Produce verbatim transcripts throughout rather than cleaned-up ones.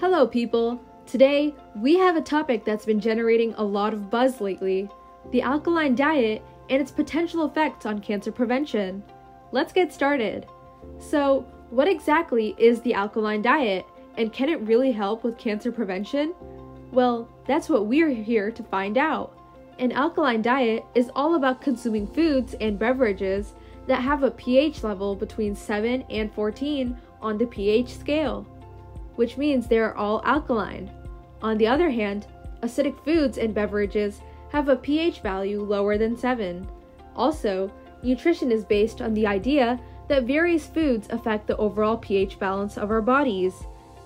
Hello people! Today, we have a topic that's been generating a lot of buzz lately, the alkaline diet and its potential effects on cancer prevention. Let's get started! So, what exactly is the alkaline diet, and can it really help with cancer prevention? Well, that's what we're here to find out. An alkaline diet is all about consuming foods and beverages that have a pH level between seven and fourteen on the pH scale, which means they are all alkaline. On the other hand, acidic foods and beverages have a pH value lower than seven. Also, nutrition is based on the idea that various foods affect the overall pH balance of our bodies.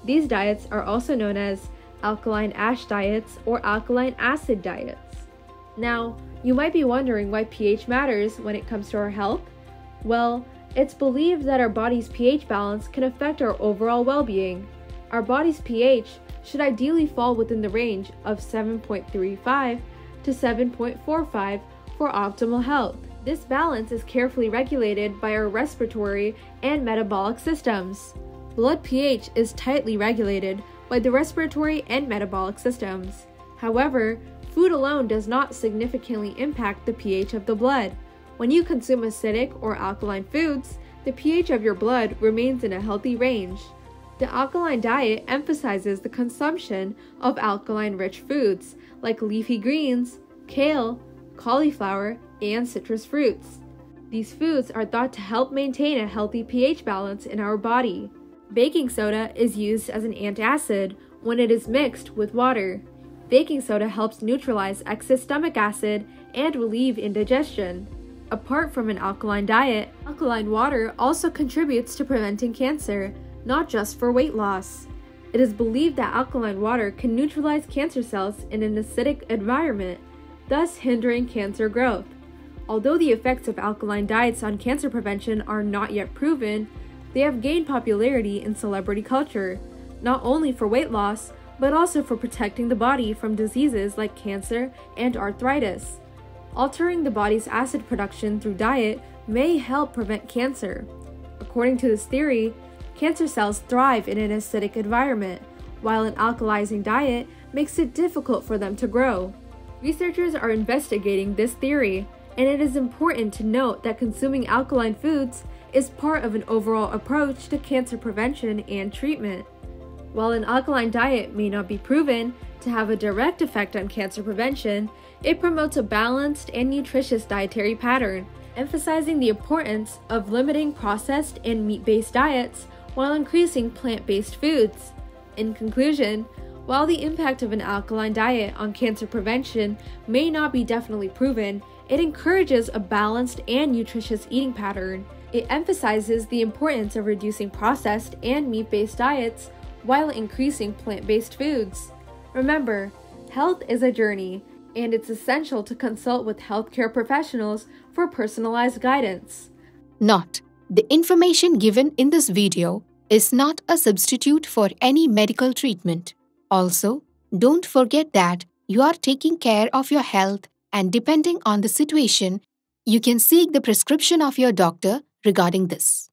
These diets are also known as alkaline ash diets or alkaline acid diets. Now, you might be wondering why pH matters when it comes to our health. Well, it's believed that our body's pH balance can affect our overall well-being. Our body's pH should ideally fall within the range of seven point three five to seven point four five for optimal health. This balance is carefully regulated by our respiratory and metabolic systems. Blood pH is tightly regulated by the respiratory and metabolic systems. However, food alone does not significantly impact the pH of the blood. When you consume acidic or alkaline foods, the pH of your blood remains in a healthy range. The alkaline diet emphasizes the consumption of alkaline-rich foods like leafy greens, kale, cauliflower, and citrus fruits. These foods are thought to help maintain a healthy pH balance in our body. Baking soda is used as an antacid when it is mixed with water. Baking soda helps neutralize excess stomach acid and relieve indigestion. Apart from an alkaline diet, alkaline water also contributes to preventing cancer, not just for weight loss. It is believed that alkaline water can neutralize cancer cells in an acidic environment, thus hindering cancer growth. Although the effects of alkaline diets on cancer prevention are not yet proven, they have gained popularity in celebrity culture, not only for weight loss, but also for protecting the body from diseases like cancer and arthritis. Altering the body's acid production through diet may help prevent cancer. According to this theory, cancer cells thrive in an acidic environment, while an alkalizing diet makes it difficult for them to grow. Researchers are investigating this theory, and it is important to note that consuming alkaline foods is part of an overall approach to cancer prevention and treatment. While an alkaline diet may not be proven to have a direct effect on cancer prevention, it promotes a balanced and nutritious dietary pattern, emphasizing the importance of limiting processed and meat-based diets while increasing plant-based foods. In conclusion, while the impact of an alkaline diet on cancer prevention may not be definitely proven, it encourages a balanced and nutritious eating pattern. It emphasizes the importance of reducing processed and meat-based diets while increasing plant-based foods. Remember, health is a journey, and it's essential to consult with healthcare professionals for personalized guidance. Note: the information given in this video is not a substitute for any medical treatment. Also, don't forget that you are taking care of your health, and depending on the situation, you can seek the prescription of your doctor regarding this.